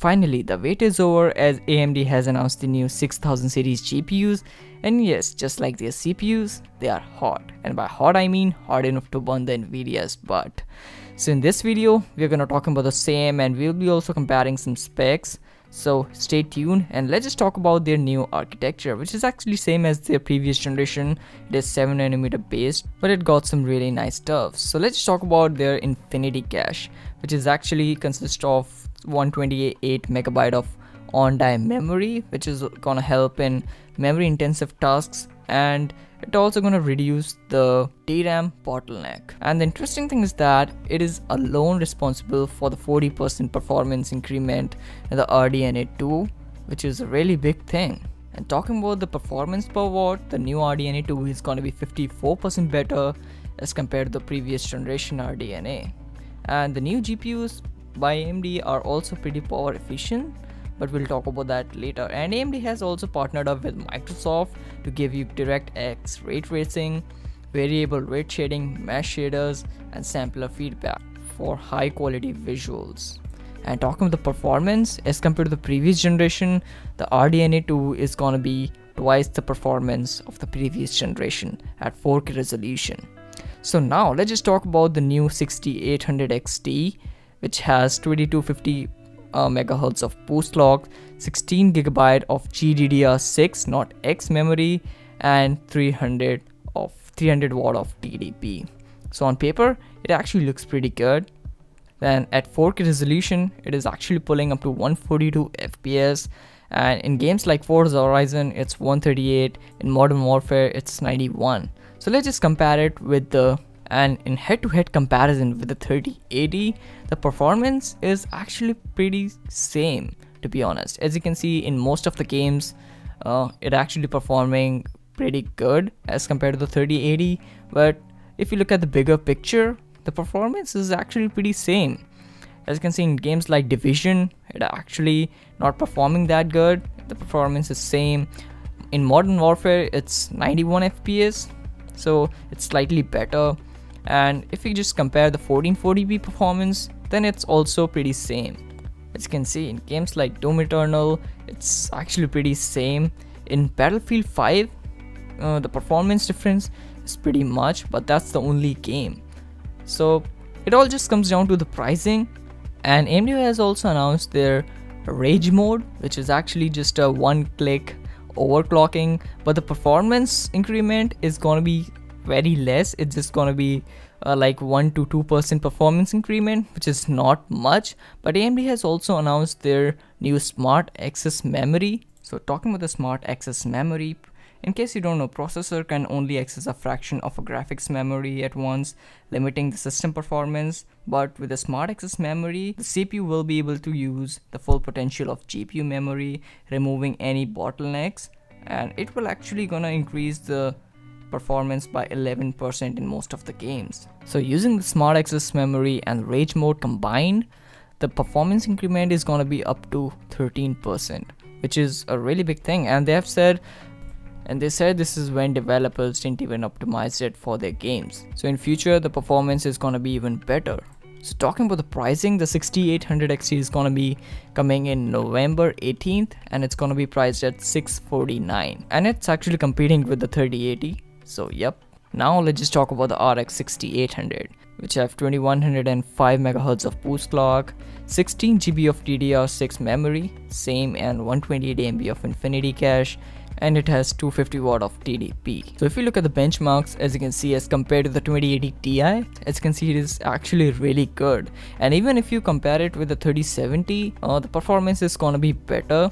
Finally, the wait is over as AMD has announced the new 6000 series GPUs, and yes, just like their CPUs, they are hot, and by hot I mean hot enough to burn the Nvidia's butt. So in this video, we are gonna talk about the same, and we'll be also comparing some specs. So stay tuned and let's just talk about their new architecture, which is actually same as their previous generation. It is 7nm based, but it got some really nice stuff. So let's talk about their Infinity Cache, which is actually consists of 128 MB of on-die memory, which is gonna help in memory intensive tasks, and it's also gonna reduce the DRAM bottleneck. And the interesting thing is that it is alone responsible for the 40% performance increment in the RDNA 2, which is a really big thing. And talking about the performance per watt, the new RDNA 2 is gonna be 54% better as compared to the previous generation RDNA. And the new GPUs by AMD are also pretty power efficient, but we'll talk about that later. And AMD has also partnered up with Microsoft to give you DirectX ray tracing, variable rate shading, mesh shaders, and sampler feedback for high quality visuals. And talking about the performance, as compared to the previous generation, the RDNA 2 is gonna be twice the performance of the previous generation at 4K resolution. So now let's just talk about the new 6800 XT, which has 2250 megahertz of boost clock, 16 GB of GDDR6 not X memory, and 300 watt of TDP. So on paper, it actually looks pretty good. Then at 4K resolution, it is actually pulling up to 142 FPS, and in games like Forza Horizon, it's 138. In Modern Warfare, it's 91. So let's just compare it with the. And in head-to-head comparison with the 3080, the performance is actually pretty same, to be honest. As you can see, in most of the games, it actually performing pretty good as compared to the 3080. But if you look at the bigger picture, the performance is actually pretty same. As you can see in games like Division, it actually not performing that good. The performance is same. In Modern Warfare, it's 91 FPS, so it's slightly better. And if you just compare the 1440p performance, then it's also pretty same. As you can see in games like Doom Eternal, it's actually pretty same. In Battlefield 5, the performance difference is pretty much, but that's the only game. So it all just comes down to the pricing. And AMD has also announced their Rage mode, which is actually just a one-click overclocking, but the performance increment is gonna be very less. It's just gonna be like 1 to 2% performance increment, which is not much. But AMD has also announced their new Smart Access Memory. So talking about the Smart Access Memory, in case you don't know, processor can only access a fraction of a graphics memory at once, limiting the system performance. But with the Smart Access Memory, the CPU will be able to use the full potential of GPU memory, removing any bottlenecks, and it will actually gonna increase the performance by 11% in most of the games. So using the Smart Access Memory and Rage mode combined, the performance increment is gonna be up to 13%, which is a really big thing. And they said this is when developers didn't even optimize it for their games. So in future, the performance is gonna be even better. So talking about the pricing, the 6800 XT is gonna be coming in November 18th, and it's gonna be priced at $649, and it's actually competing with the 3080. So yep. Now let's just talk about the RX 6800, which have 2105 MHz of boost clock, 16 GB of DDR6 memory, same, and 128 MB of Infinity Cache, and it has 250 watt of TDP. So if you look at the benchmarks, as you can see, as compared to the 2080 Ti, as you can see, it is actually really good. And even if you compare it with the 3070, the performance is gonna be better.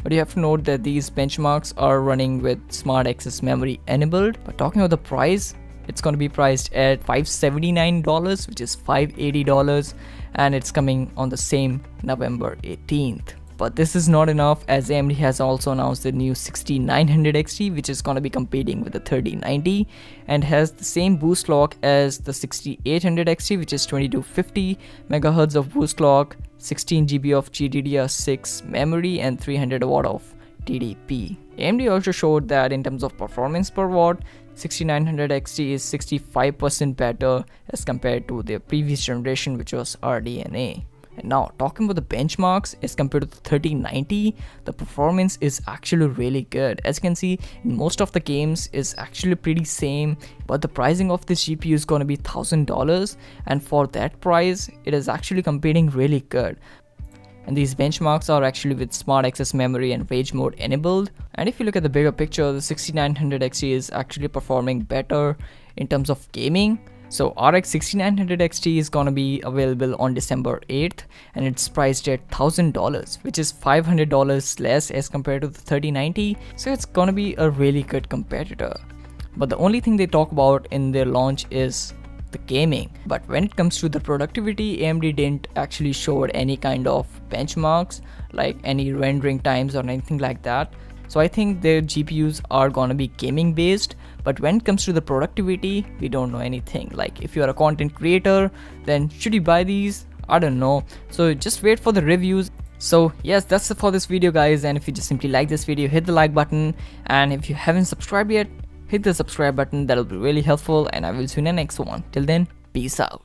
But you have to note that these benchmarks are running with Smart Access Memory enabled. But talking about the price, it's gonna be priced at $579, which is $580, and it's coming on the same November 18th. But this is not enough, as AMD has also announced the new 6900 XT, which is going to be competing with the 3090 and has the same boost clock as the 6800 XT, which is 2250 MHz of boost clock, 16 GB of GDDR6 memory, and 300 watt of TDP. AMD also showed that in terms of performance per watt, 6900 XT is 65% better as compared to their previous generation, which was RDNA. And now talking about the benchmarks, as compared to the 3090, the performance is actually really good. As you can see, in most of the games is actually pretty same, but the pricing of this GPU is going to be $1,000, and for that price it is actually competing really good. And these benchmarks are actually with Smart Access Memory and Rage Mode enabled. And if you look at the bigger picture, the 6900 XT is actually performing better in terms of gaming. So RX 6900 XT is gonna be available on December 8th and it's priced at $1,000, which is $500 less as compared to the 3090. So it's gonna be a really good competitor. But the only thing they talk about in their launch is the gaming, but when it comes to the productivity, AMD didn't actually show any kind of benchmarks like any rendering times or anything like that. So I think their GPUs are gonna be gaming based, but when it comes to the productivity, we don't know anything. Like if you're a content creator, then should you buy these? I don't know. So just wait for the reviews. So yes, that's it for this video guys, and if you just simply like this video, hit the like button, and if you haven't subscribed yet, hit the subscribe button, that'll be really helpful, and I will see you in the next one. Till then, peace out.